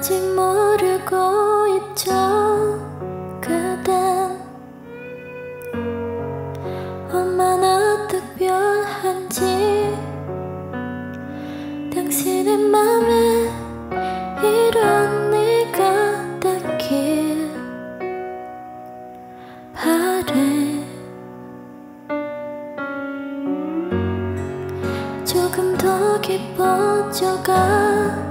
아직 모르고 있죠. 그댄 얼마나 특별한지 당신의 맘에 이런 네가 닿길 바래. 조금 더 깊어져가